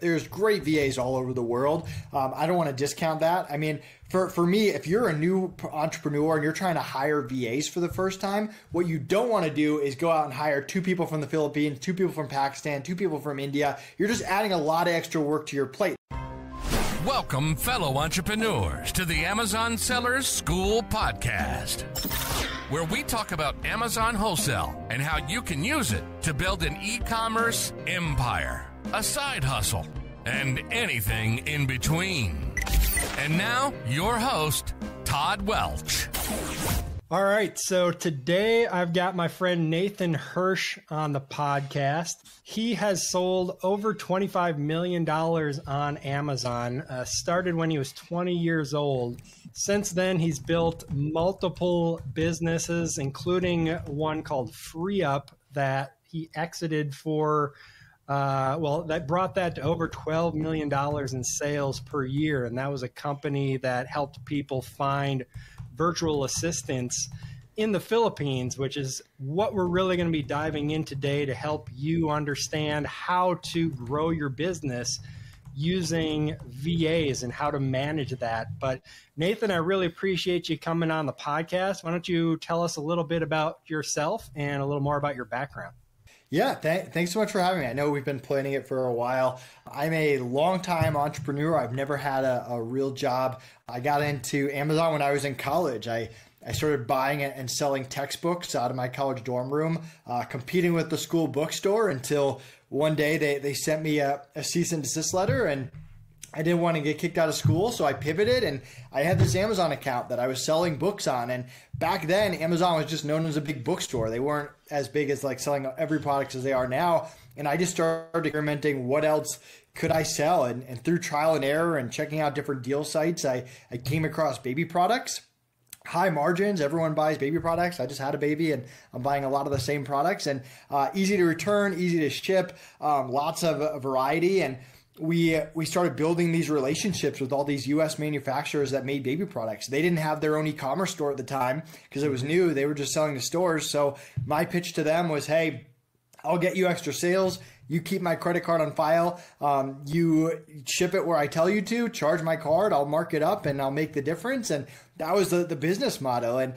There's great VAs all over the world. I don't want to discount that. I mean, for me, if you're a new entrepreneur and you're trying to hire VAs for the first time, what you don't want to do is go out and hire 2 people from the Philippines, 2 people from Pakistan, 2 people from India. You're just adding a lot of extra work to your plate. Welcome, fellow entrepreneurs, to the Amazon Seller School podcast, where we talk about Amazon wholesale and how you can use it to build an e-commerce empire, a side hustle, and anything in between. And now, your host, Todd Welch. All right, so today I've got my friend Nathan Hirsch on the podcast. He has sold over $25 million on Amazon, started when he was 20 years old. Since then, he's built multiple businesses, including one called FreeUp that he exited for, that brought that to over $12 million in sales per year. And that was a company that helped people find virtual assistants in the Philippines, which is what we're really going to be diving in today to help you understand how to grow your business using VAs and how to manage that. But Nathan, I really appreciate you coming on the podcast. Why don't you tell us a little bit about yourself and a little more about your background? Yeah, thanks so much for having me. I know we've been planning it for a while. I'm a longtime entrepreneur. I've never had a real job. I got into Amazon when I was in college. I started buying and selling textbooks out of my college dorm room, competing with the school bookstore until one day they sent me a cease and desist letter, and I didn't want to get kicked out of school, so I pivoted and I had this Amazon account that I was selling books on. And back then, Amazon was just known as a big bookstore. They weren't as big as like selling every product as they are now. And I just started experimenting what else could I sell. And through trial and error and checking out different deal sites, I came across baby products. High margins, everyone buys baby products. I just had a baby and I'm buying a lot of the same products, and easy to return, easy to ship, lots of variety. And we started building these relationships with all these U.S. manufacturers that made baby products. They didn't have their own e-commerce store at the time because it was new. They were just selling to stores. So my pitch to them was, hey, I'll get you extra sales. You keep my credit card on file. You ship it where I tell you to, charge my card. I'll mark it up and I'll make the difference. And that was the business motto. And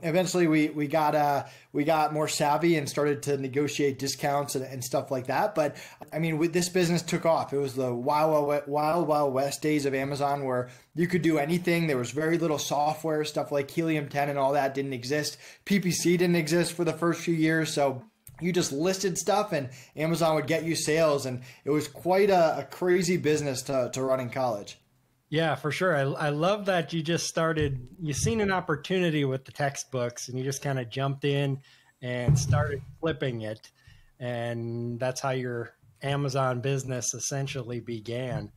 eventually we got more savvy and started to negotiate discounts and stuff like that. But I mean, this business took off. It was the wild, wild west days of Amazon where you could do anything. There was very little software. Stuff like Helium 10 and all that didn't exist. PPC didn't exist for the first few years. So you just listed stuff and Amazon would get you sales. And it was quite a crazy business to run in college. Yeah, for sure. I love that you just started, you seen an opportunity with the textbooks and you just kind of jumped in and started flipping it. And that's how your Amazon business essentially began.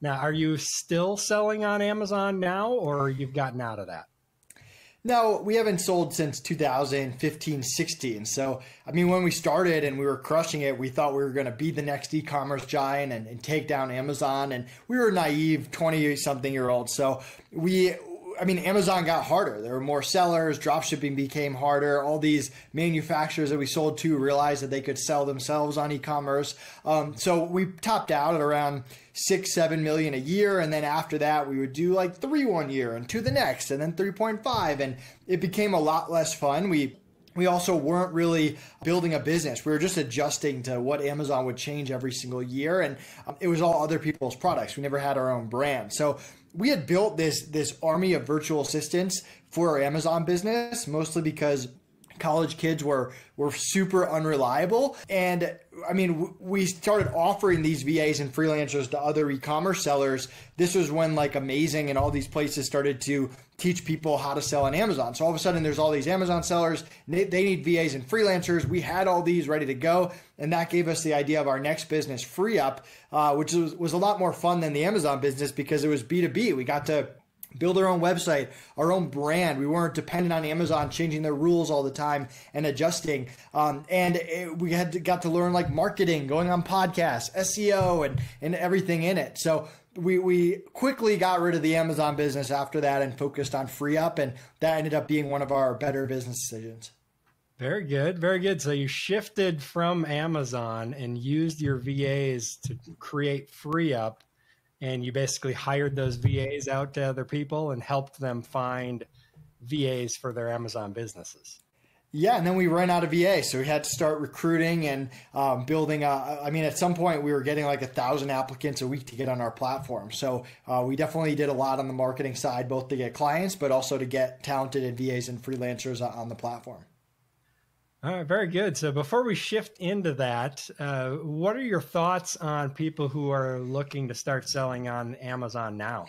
Now, are you still selling on Amazon now, or you've gotten out of that? No, we haven't sold since 2015, 16. So, I mean, when we started and we were crushing it, we thought we were going to be the next e-commerce giant and take down Amazon. And we were naive 20-something-year-olds. So Amazon got harder. There were more sellers. Dropshipping became harder. All these manufacturers that we sold to realized that they could sell themselves on e-commerce. So we topped out at around $6-7 million a year. And then after that, we would do like 3 one year and 2 the next, and then 3.5. And it became a lot less fun. We also weren't really building a business. We were just adjusting to what Amazon would change every single year. And it was all other people's products. We never had our own brand. So we had built this army of virtual assistants for our Amazon business, mostly because college kids were super unreliable. And I mean, we started offering these VAs and freelancers to other e-commerce sellers. This was when like Amazing and all these places started to teach people how to sell on Amazon. So all of a sudden there's all these Amazon sellers, they need VAs and freelancers. We had all these ready to go. And that gave us the idea of our next business, FreeUp, which was a lot more fun than the Amazon business because it was B2B. We got to build our own website, our own brand. We weren't dependent on Amazon changing their rules all the time and adjusting. We got to learn like marketing, going on podcasts, SEO, and everything in it. So we quickly got rid of the Amazon business after that and focused on FreeUp, and that ended up being one of our better business decisions. Very good. Very good. So you shifted from Amazon and used your VAs to create FreeUp, and you basically hired those VAs out to other people and helped them find VAs for their Amazon businesses. Yeah, and then we ran out of VA, so we had to start recruiting and building. I mean, at some point we were getting like 1,000 applicants a week to get on our platform. So we definitely did a lot on the marketing side, both to get clients, but also to get talented and VAs and freelancers on the platform. All right, very good. So before we shift into that, what are your thoughts on people who are looking to start selling on Amazon now?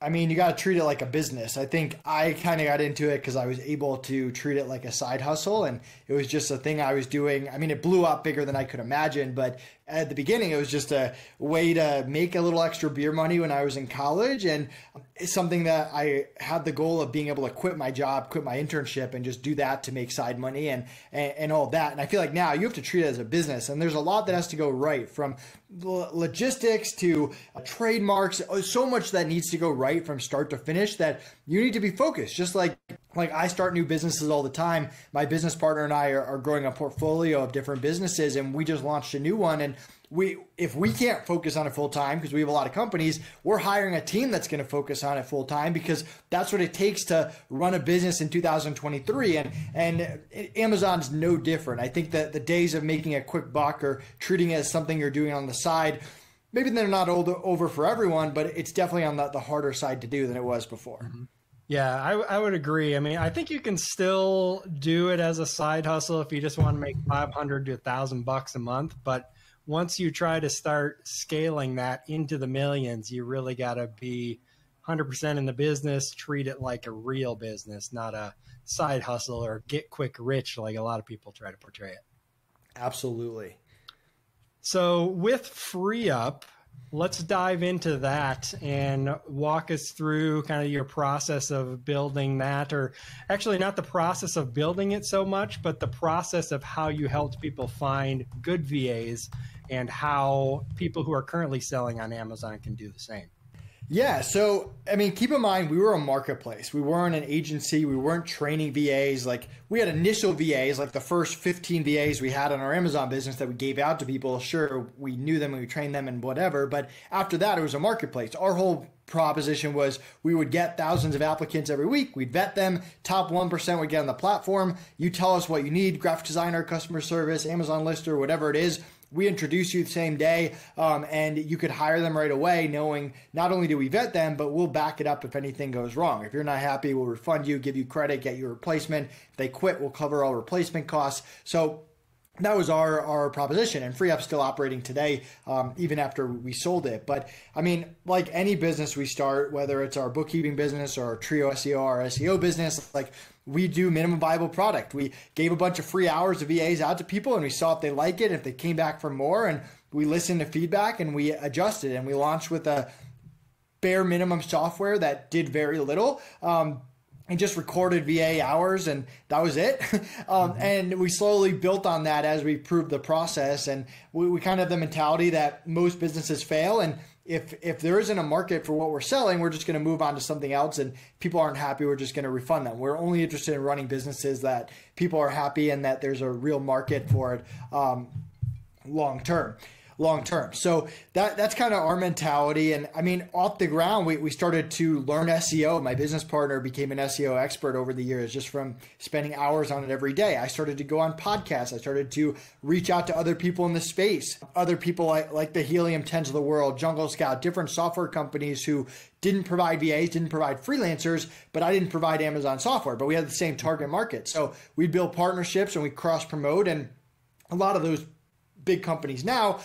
I mean, you got to treat it like a business. I think I kind of got into it because I was able to treat it like a side hustle, and it was just a thing I was doing. I mean, it blew up bigger than I could imagine, but at the beginning, it was just a way to make a little extra beer money when I was in college, and it's something that I had the goal of being able to quit my job, quit my internship, and just do that to make side money and all that. And I feel like now you have to treat it as a business, and there's a lot that has to go right, from logistics to trademarks, so much that needs to go right from start to finish that you need to be focused. Just like I start new businesses all the time. My business partner and I are growing a portfolio of different businesses, and we just launched a new one. And if we can't focus on it full time, because we have a lot of companies, we're hiring a team that's going to focus on it full time, because that's what it takes to run a business in 2023. And Amazon's no different. I think that the days of making a quick buck or treating it as something you're doing on the side, maybe they're not over for everyone, but it's definitely on the harder side to do than it was before. Mm-hmm. Yeah, I would agree. I mean, I think you can still do it as a side hustle if you just want to make $500 to $1,000 a month, but once you try to start scaling that into the millions, you really got to be 100% in the business, treat it like a real business, not a side hustle or get quick rich like a lot of people try to portray it. Absolutely. So with FreeUp, let's dive into that and walk us through kind of your process of building that, or actually not the process of building it so much, but the process of how you helped people find good VAs and how people who are currently selling on Amazon can do the same. Yeah. So, I mean, keep in mind, we were a marketplace. We weren't an agency. We weren't training VAs. Like, we had initial VAs, like the first 15 VAs we had on our Amazon business that we gave out to people. Sure, we knew them and we trained them and whatever. But after that, it was a marketplace. Our whole proposition was we would get thousands of applicants every week. We'd vet them. Top 1% would get on the platform. You tell us what you need, graphic designer, customer service, Amazon lister, whatever it is. We introduce you the same day, and you could hire them right away, knowing not only do we vet them, but we'll back it up if anything goes wrong. If you're not happy, we'll refund you, give you credit, get you a replacement. If they quit, we'll cover all replacement costs. So that was our proposition, and FreeUp's still operating today, even after we sold it. But I mean, like any business we start, whether it's our bookkeeping business or our Trio SEO, our SEO business, like, we do minimum viable product. We gave a bunch of free hours of VAs out to people, and we saw if they like it, if they came back for more, and we listened to feedback and we adjusted, and we launched with a bare minimum software that did very little. And just recorded VA hours, and that was it. And we slowly built on that as we proved the process. And we kind of have the mentality that most businesses fail. And if there isn't a market for what we're selling, we're just going to move on to something else. And people aren't happy, we're just going to refund them. We're only interested in running businesses that people are happy and that there's a real market for it long term. So that's kind of our mentality. And I mean, off the ground, we started to learn SEO. My business partner became an SEO expert over the years, just from spending hours on it every day. I started to go on podcasts. I started to reach out to other people in the space, other people like the Helium 10s of the world, Jungle Scout, different software companies who didn't provide VAs, didn't provide freelancers, but I didn't provide Amazon software, but we had the same target market. So we build partnerships and we cross promote, and a lot of those big companies now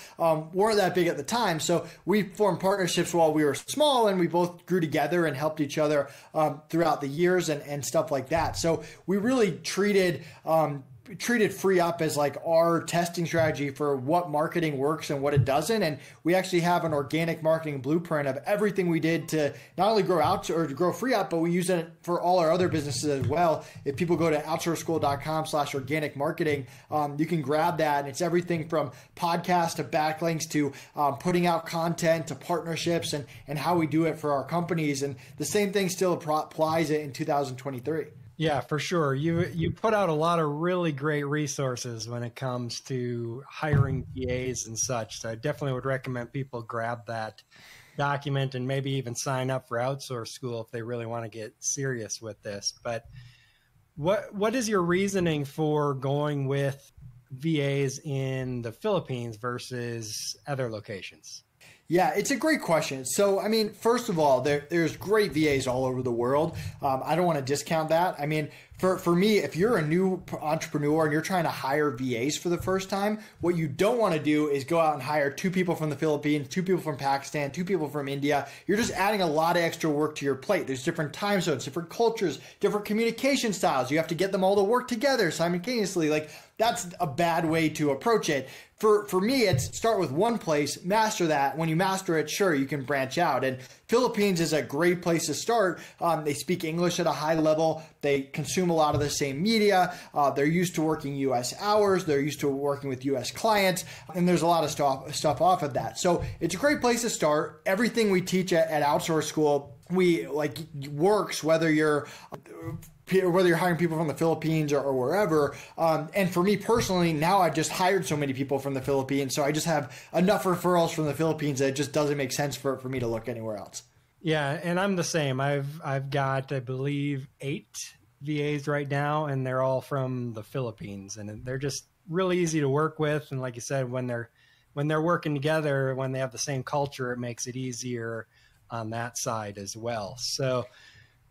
weren't that big at the time. So we formed partnerships while we were small, and we both grew together and helped each other throughout the years and stuff like that. So we really treated FreeUp as like our testing strategy for what marketing works and what it doesn't. And we actually have an organic marketing blueprint of everything we did to not only grow out or to grow FreeUp, but we use it for all our other businesses as well. If people go to outsourceschool.com/organic marketing, you can grab that. And it's everything from podcasts to backlinks to putting out content to partnerships and how we do it for our companies. And the same thing still applies in 2023. Yeah, for sure. You put out a lot of really great resources when it comes to hiring PAs and such. So I definitely would recommend people grab that document and maybe even sign up for Outsource School if they really want to get serious with this. But what is your reasoning for going with VAs in the Philippines versus other locations? Yeah, it's a great question. So, I mean, first of all, there's great VAs all over the world. I don't want to discount that. I mean, for me, if you're a new entrepreneur and you're trying to hire VAs for the first time, what you don't want to do is go out and hire 2 people from the Philippines, 2 people from Pakistan, 2 people from India. You're just adding a lot of extra work to your plate. There's different time zones, different cultures, different communication styles. You have to get them all to work together simultaneously. Like, that's a bad way to approach it. For me, it's start with one place, master that. When you master it, sure, you can branch out. And Philippines is a great place to start. They speak English at a high level. They consume a lot of the same media. They're used to working U.S. hours. They're used to working with U.S. clients. And there's a lot of stuff off of that. So it's a great place to start. Everything we teach at Outsource School, works whether you're hiring people from the Philippines or wherever. And for me personally, now I've just hired so many people from the Philippines. So I just have enough referrals from the Philippines that it just doesn't make sense for me to look anywhere else. Yeah. And I'm the same. I've got, I believe, 8 VAs right now, and they're all from the Philippines, and they're just really easy to work with. And like you said, when they're working together, when they have the same culture, it makes it easier on that side as well. So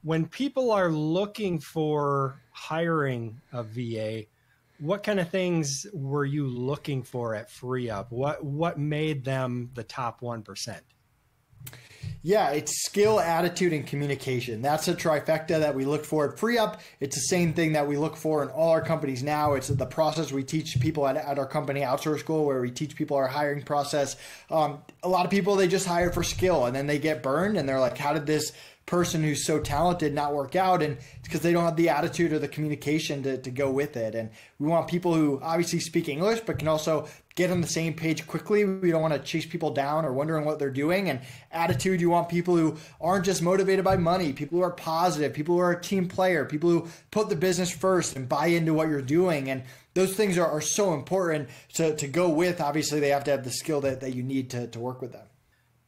when people are looking for hiring a VA, what kind of things were you looking for at FreeUp? What made them the top 1%? Yeah, it's skill, attitude, and communication. That's a trifecta that we look for at FreeUp. It's the same thing that we look for in all our companies now. It's the process we teach people at our company, Outsource School, where we teach people our hiring process. A lot of people, they just hire for skill, and then they get burned, and they're like, how did this person who's so talented not work out? And it's because they don't have the attitude or the communication to go with it. And we want people who obviously speak English, but can also get on the same page quickly. We don't want to chase people down or wondering what they're doing. And attitude, you want people who aren't just motivated by money, people who are positive, people who are a team player, people who put the business first and buy into what you're doing. And those things are so important to go with. Obviously, they have to have the skill that you need to work with them.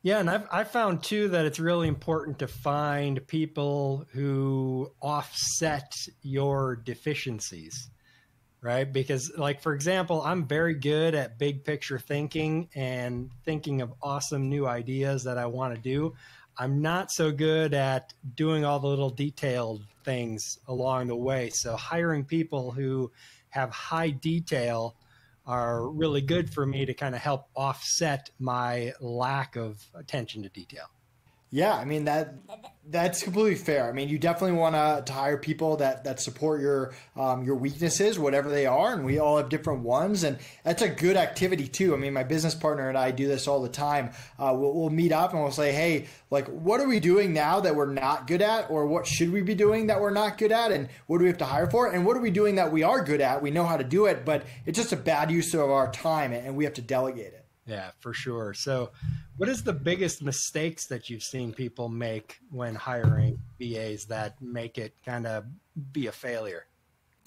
Yeah, and I've found too that it's really important to find people who offset your deficiencies, right? Because, like, for example, I'm very good at big picture thinking and thinking of awesome new ideas that I want to do. I'm not so good at doing all the little detailed things along the way. So hiring people who have high detail are really good for me to kind of help offset my lack of attention to detail. Yeah, I mean, that's completely fair. I mean, you definitely want to hire people that support your weaknesses, whatever they are, and we all have different ones. And that's a good activity too. I mean, my business partner and I do this all the time. We'll meet up and we'll say, hey, like, what are we doing now that we're not good at, or what should we be doing that we're not good at, and what do we have to hire for, and what are we doing that we are good at? We know how to do it, but it's just a bad use of our time, and we have to delegate it. Yeah, for sure. So what is the biggest mistakes that you've seen people make when hiring VAs that make it kind of be a failure?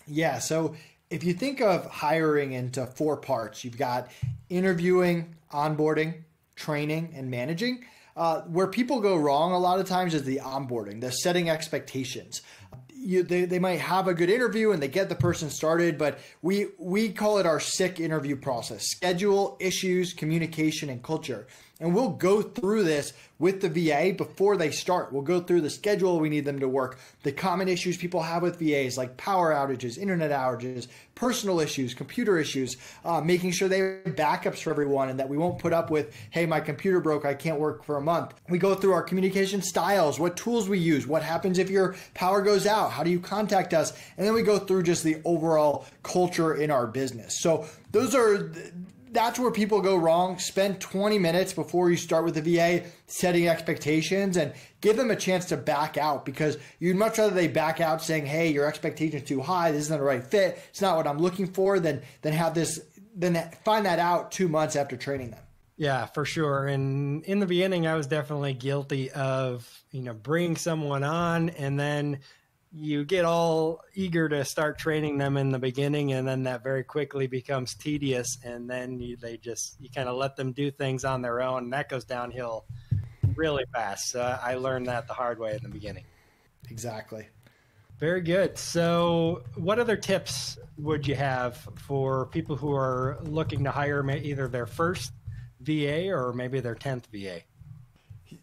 Yeah. So if you think of hiring into 4 parts, you've got interviewing, onboarding, training, and managing. Where people go wrong a lot of times is the onboarding, the setting expectations. They might have a good interview and they get the person started, but we call it our SIC interview process: schedule, issues, communication, and culture. And we'll go through this with the VA before they start. We'll go through the schedule we need them to work, the common issues people have with VAs, like power outages, internet outages, personal issues, computer issues, making sure they have backups for everyone, and that we won't put up with, hey, my computer broke, I can't work for a month. We go through our communication styles, what tools we use, what happens if your power goes out, how do you contact us? And then we go through just the overall culture in our business. So that's where people go wrong. Spend 20 minutes before you start with the VA setting expectations and give them a chance to back out, because you'd much rather they back out saying, hey, your expectation is too high, this isn't the right fit, it's not what I'm looking for, than find that out 2 months after training them. Yeah, for sure. And in the beginning, I was definitely guilty of, bringing someone on and then you get all eager to start training them in the beginning, and then that very quickly becomes tedious, and then you kind of let them do things on their own, and that goes downhill really fast. I learned that the hard way in the beginning. Exactly. Very good. So what other tips would you have for people who are looking to hire either their first VA or maybe their 10th VA?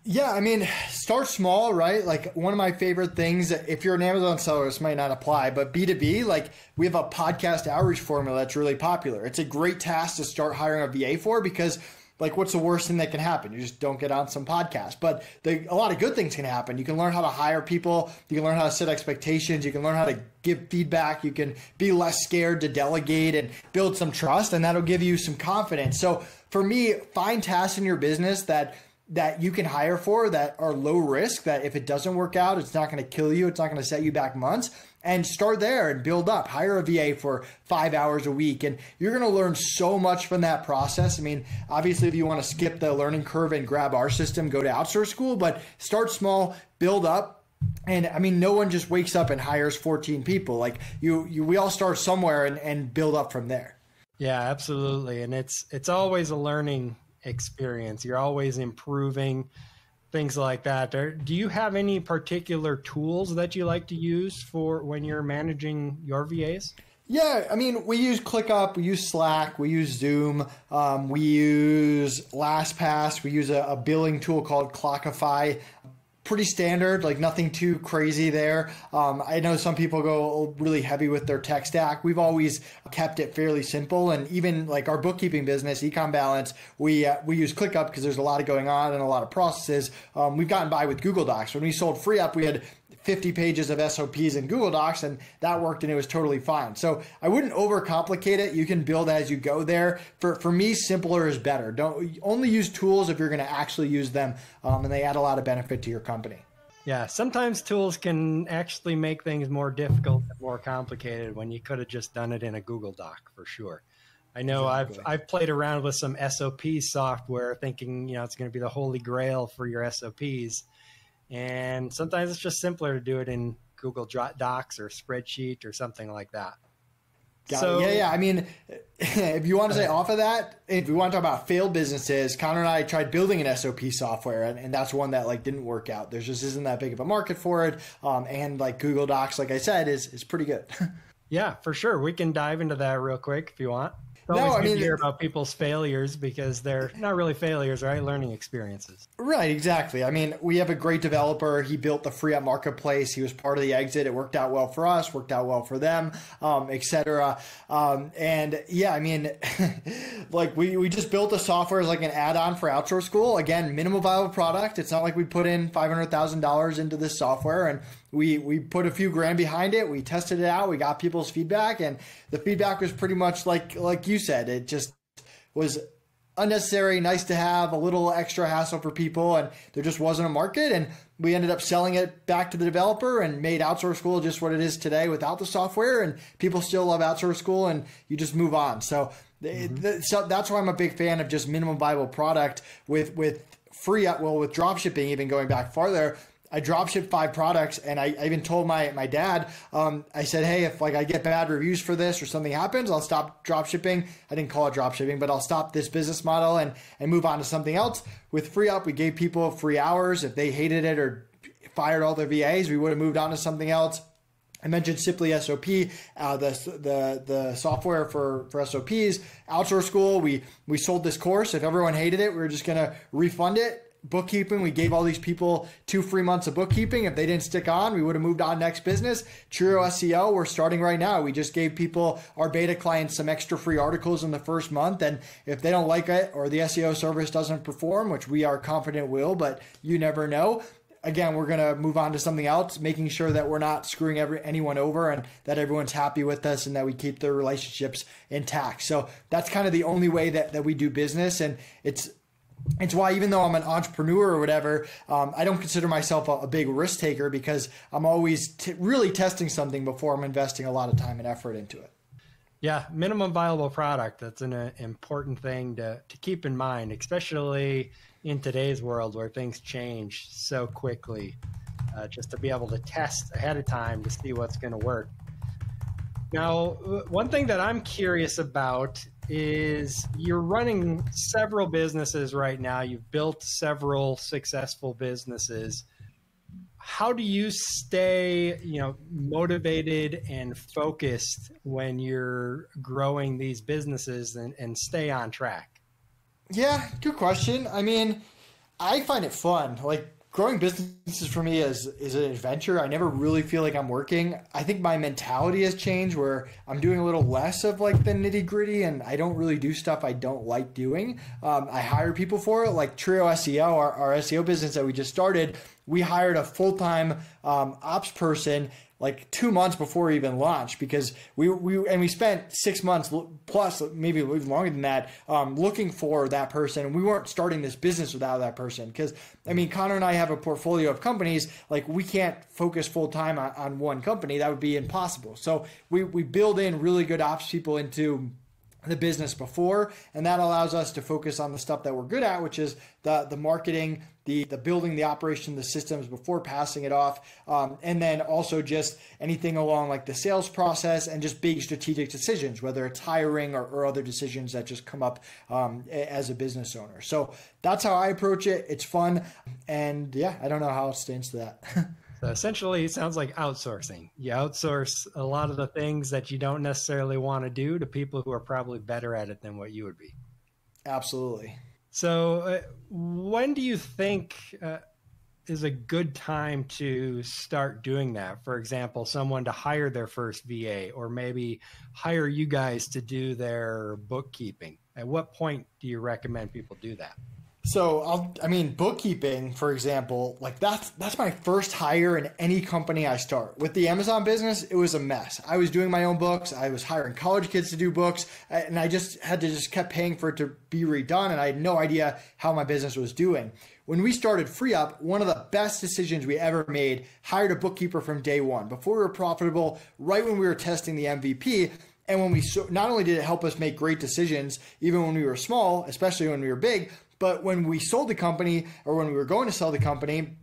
Yeah, I mean, start small, right? Like, one of my favorite things, if you're an Amazon seller, this might not apply, but B2B, like, we have a podcast outreach formula that's really popular. It's a great task to start hiring a VA for, because like, what's the worst thing that can happen? You just don't get on some podcast. But a lot of good things can happen. You can learn how to hire people. You can learn how to set expectations. You can learn how to give feedback. You can be less scared to delegate and build some trust, and that'll give you some confidence. So for me, find tasks in your business that you can hire for, that are low risk, that if it doesn't work out, it's not going to kill you. It's not going to set you back months. And start there and build up. Hire a VA for 5 hours a week, and you're going to learn so much from that process. I mean, obviously, if you want to skip the learning curve and grab our system, go to Outsource School, but start small, build up. And I mean, no one just wakes up and hires 14 people. Like, we all start somewhere and build up from there. Yeah, absolutely. And it's always a learning experience. You're always improving, things like that. Do you have any particular tools that you like to use for when you're managing your VAs? Yeah, I mean, we use ClickUp, we use Slack, we use Zoom, we use LastPass, we use a billing tool called Clockify. Pretty standard, like nothing too crazy there. I know some people go really heavy with their tech stack. We've always kept it fairly simple, and even like our bookkeeping business, EcomBalance, we use ClickUp because there's a lot of going on and a lot of processes. We've gotten by with Google Docs. When we sold FreeUp, we had 50 pages of SOPs in Google Docs, and that worked, and it was totally fine. So I wouldn't overcomplicate it. You can build as you go there. For me, simpler is better. Don't only use tools if you're going to actually use them, and they add a lot of benefit to your company. Yeah, sometimes tools can actually make things more difficult, more complicated, when you could have just done it in a Google Doc, for sure. I know. Exactly. I've played around with some SOP software, thinking it's going to be the holy grail for your SOPs. And sometimes it's just simpler to do it in Google Docs or spreadsheet or something like that. So, yeah. I mean, if you want to say off of that, if you want to talk about failed businesses, Connor and I tried building an SOP software, and that's one that like didn't work out. There just isn't that big of a market for it. And like Google Docs, like I said, is pretty good. Yeah, for sure. We can dive into that real quick if you want. It's always good to hear about people's failures, because they're not really failures, right? Learning experiences. Right, exactly. I mean, we have a great developer. He built the FreeUp marketplace. He was part of the exit. It worked out well for us, worked out well for them, et cetera. And yeah, I mean, like we just built the software as like an add-on for Outsource School. Again, minimal viable product. It's not like we put in $500,000 into this software, and we put a few grand behind it. We tested it out. We got people's feedback, and the feedback was pretty much like you said. It just was unnecessary, nice to have, a little extra hassle for people, and there just wasn't a market. And we ended up selling it back to the developer and made Outsource School just what it is today without the software. And people still love Outsource School, and you just move on. So, so that's why I'm a big fan of just minimum viable product with free, well, with dropshipping, even going back farther. I dropshipped 5 products, and I even told my dad, I said, hey, if like I get bad reviews for this or something happens, I'll stop dropshipping. I didn't call it dropshipping, but I'll stop this business model and move on to something else. With FreeUp, we gave people free hours. If they hated it or fired all their VAs, we would have moved on to something else. I mentioned Simply SOP, the software for SOPs. Outsource School, we sold this course. If everyone hated it, we were just going to refund it. Bookkeeping, we gave all these people 2 free months of bookkeeping. If they didn't stick on, we would have moved on next business. Trio SEO, we're starting right now. We just gave people, our beta clients, some extra free articles in the first month. And if they don't like it, or the SEO service doesn't perform, which we are confident will, but you never know. Again, we're going to move on to something else, making sure that we're not screwing anyone over, and that everyone's happy with us, and that we keep their relationships intact. So that's kind of the only way that we do business. And it's why, even though I'm an entrepreneur or whatever, I don't consider myself a big risk taker, because I'm always really testing something before I'm investing a lot of time and effort into it. Yeah, minimum viable product. That's an important thing to keep in mind, especially in today's world where things change so quickly. just to be able to test ahead of time to see what's going to work. Now, one thing that I'm curious about is you're running several businesses right now. You've built several successful businesses. How do you stay, motivated and focused when you're growing these businesses and stay on track? Yeah, good question. I mean, I find it fun. Like, growing businesses for me is an adventure. I never really feel like I'm working. I think my mentality has changed where I'm doing a little less of like the nitty gritty, and I don't really do stuff I don't like doing. I hire people for it, like Trio SEO, our SEO business that we just started. We hired a full-time ops person like 2 months before even launch, because we spent 6 months plus, maybe longer than that, looking for that person. And we weren't starting this business without that person, because I mean, Connor and I have a portfolio of companies. Like, we can't focus full time on one company. That would be impossible. So we build in really good ops people into the business before, and that allows us to focus on the stuff that we're good at, which is the marketing, the building, the operation, the systems before passing it off. And then also just anything along like the sales process and just big strategic decisions, whether it's hiring or other decisions that just come up as a business owner. So that's how I approach it. It's fun. And yeah, I don't know how else to answer that. So essentially, it sounds like outsourcing. You outsource a lot of the things that you don't necessarily want to do to people who are probably better at it than what you would be. Absolutely. So when do you think is a good time to start doing that? For example, someone to hire their first VA, or maybe hire you guys to do their bookkeeping. At what point do you recommend people do that? So bookkeeping, for example, like that's my first hire in any company I start. With the Amazon business, it was a mess. I was doing my own books. I was hiring college kids to do books, and I just had to kept paying for it to be redone, and I had no idea how my business was doing. When we started FreeUp, one of the best decisions we ever made, hired a bookkeeper from day one. Before we were profitable, right when we were testing the MVP, and when we not only did it help us make great decisions, even when we were small, especially when we were big, but when we sold the company, or when we were going to sell the company,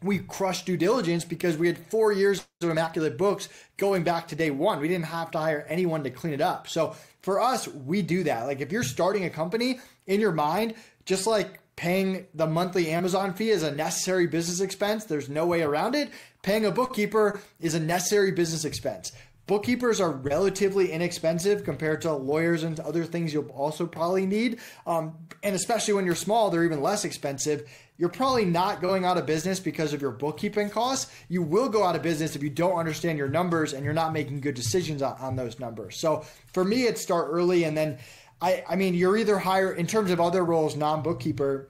we crushed due diligence because we had 4 years of immaculate books going back to day one. We didn't have to hire anyone to clean it up. So for us, we do that. Like, if you're starting a company, in your mind, just like paying the monthly Amazon fee is a necessary business expense, there's no way around it, paying a bookkeeper is a necessary business expense. Bookkeepers are relatively inexpensive compared to lawyers and other things you'll also probably need. And especially when you're small, they're even less expensive. You're probably not going out of business because of your bookkeeping costs. You will go out of business if you don't understand your numbers and you're not making good decisions on those numbers. So for me, it's start early. And then, I mean, you're either hire, in terms of other roles, non-bookkeeper,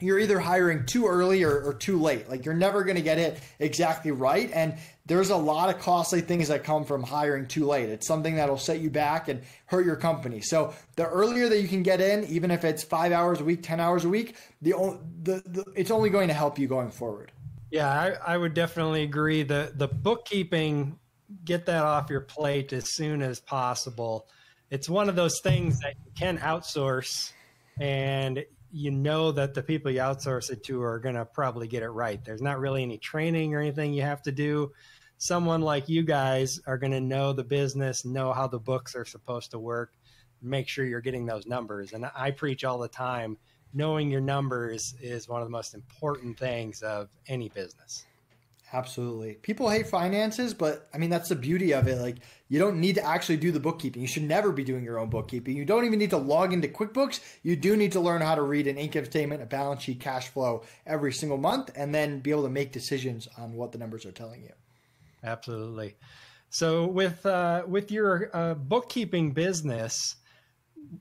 you're either hiring too early or too late. Like, you're never going to get it exactly right. And there's a lot of costly things that come from hiring too late. It's something that'll set you back and hurt your company. So the earlier that you can get in, even if it's 5 hours a week, 10 hours a week, it's only going to help you going forward. Yeah, I would definitely agree. The bookkeeping, get that off your plate as soon as possible. It's one of those things that you can outsource, and you know that the people you outsource it to are going to probably get it right. There's not really any training or anything you have to do. Someone like you guys are going to know the business, know how the books are supposed to work, make sure you're getting those numbers. And I preach all the time, knowing your numbers is one of the most important things of any business. Absolutely. People hate finances, but I mean, that's the beauty of it. Like, you don't need to actually do the bookkeeping. You should never be doing your own bookkeeping. You don't even need to log into QuickBooks. You do need to learn how to read an income statement, a balance sheet, cash flow every single month, and then be able to make decisions on what the numbers are telling you. Absolutely. So with your bookkeeping business,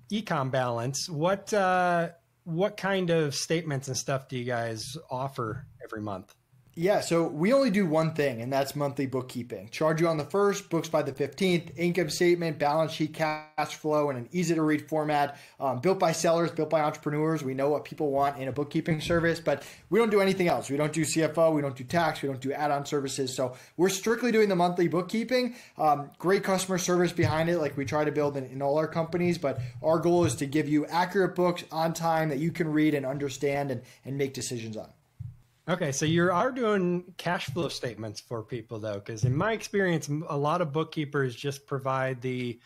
EcomBalance, what kind of statements and stuff do you guys offer every month? Yeah, so we only do one thing, and that's monthly bookkeeping. Charge you on the 1st, books by the 15th, income statement, balance sheet, cash flow, in an easy-to-read format, built by sellers, built by entrepreneurs. We know what people want in a bookkeeping service, but we don't do anything else. We don't do CFO, we don't do tax, we don't do add-on services. So we're strictly doing the monthly bookkeeping. Great customer service behind it, like we try to build in all our companies, but our goal is to give you accurate books on time that you can read and understand and make decisions on. Okay, so you are doing cash flow statements for people, though, because in my experience, a lot of bookkeepers just provide the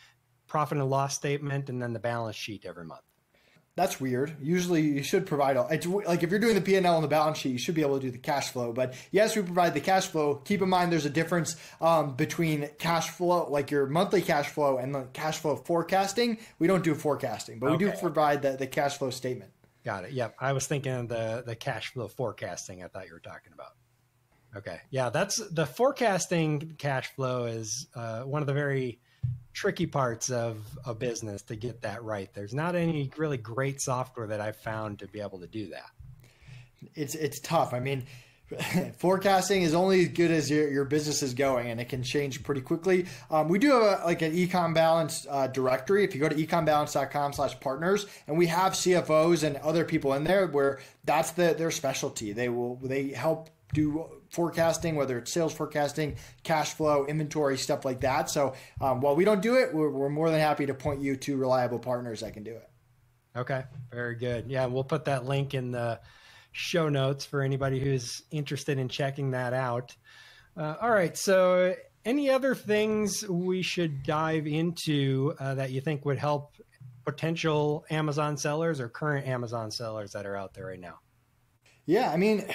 profit and loss statement and then the balance sheet every month. That's weird. Usually you should provide all, it's like if you're doing the P&L on the balance sheet, you should be able to do the cash flow. But yes, we provide the cash flow. Keep in mind there's a difference between cash flow, like your monthly cash flow, and the cash flow forecasting. We don't do forecasting, but we do provide the cash flow statement. Got it. Yep. I was thinking of the cash flow forecasting I thought you were talking about. Okay. Yeah, that's the forecasting cash flow is one of the very tricky parts of a business to get that right. There's not any really great software that I've found to be able to do that. It's tough. I mean, forecasting is only as good as your business is going, and it can change pretty quickly. We do have an EcomBalance directory. If you go to ecombalance.com/partners, and we have CFOs and other people in there where that's their specialty. They help do forecasting, whether it's sales forecasting, cash flow, inventory, stuff like that. So while we don't do it, we're more than happy to point you to reliable partners that can do it. Okay, very good. Yeah, we'll put that link in the show notes for anybody who's interested in checking that out. All right, so any other things we should dive into that you think would help potential Amazon sellers or current Amazon sellers that are out there right now? Yeah, I mean,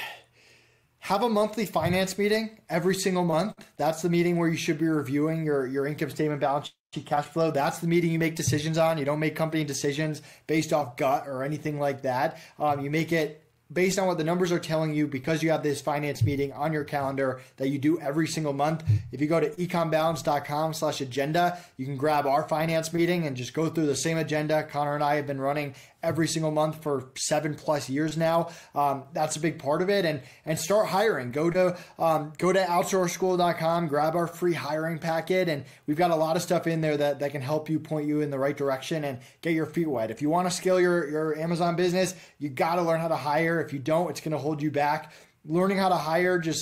have a monthly finance meeting every single month. That's the meeting where you should be reviewing your income statement, balance sheet, cash flow. That's the meeting you make decisions on. You don't make company decisions based off gut or anything like that. You make it based on what the numbers are telling you because you have this finance meeting on your calendar that you do every single month. If you go to ecombalance.com/agenda, you can grab our finance meeting and just go through the same agenda Connor and I have been running every single month for 7+ years now. That's a big part of it. And start hiring. Go to outsourceschool.com, grab our free hiring packet, and we've got a lot of stuff in there that can help you, point you in the right direction and get your feet wet. If you want to scale your Amazon business, you got to learn how to hire. If you don't, it's going to hold you back. Learning how to hire it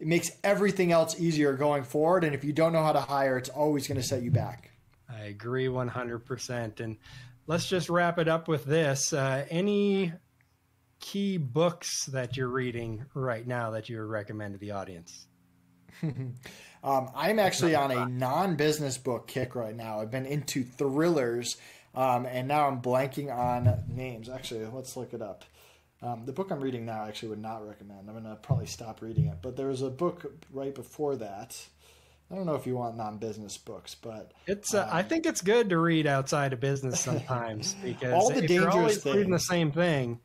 makes everything else easier going forward. And if you don't know how to hire, it's always going to set you back. I agree 100%. And let's just wrap it up with this. Any key books that you're reading right now that you would recommend to the audience? I'm actually on a non-business book kick right now. I've been into thrillers, and now I'm blanking on names. Actually, let's look it up. The book I'm reading now I actually would not recommend. I'm going to probably stop reading it. But there was a book right before that. I don't know if you want non-business books, but it's. I think it's good to read outside of business sometimes because all the dangerous you're always reading the same thing,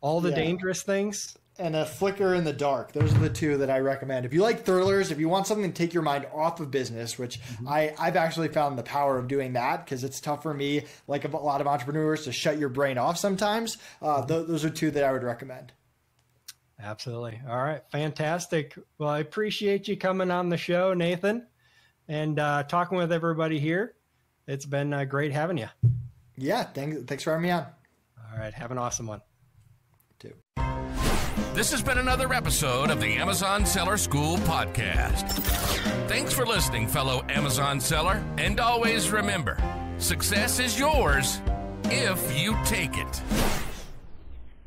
all the dangerous things. And A Flicker in the Dark. Those are the two that I recommend. If you like thrillers, if you want something to take your mind off of business, which I've actually found the power of doing that because it's tough for me, like a lot of entrepreneurs, to shut your brain off sometimes. Those are two that I would recommend. Absolutely. All right. Fantastic. Well, I appreciate you coming on the show, Nathan, and talking with everybody here. It's been great having you. Yeah. Thanks for having me on. All right. Have an awesome one. You too. This has been another episode of the Amazon Seller School Podcast. Thanks for listening, fellow Amazon seller. And always remember, success is yours if you take it.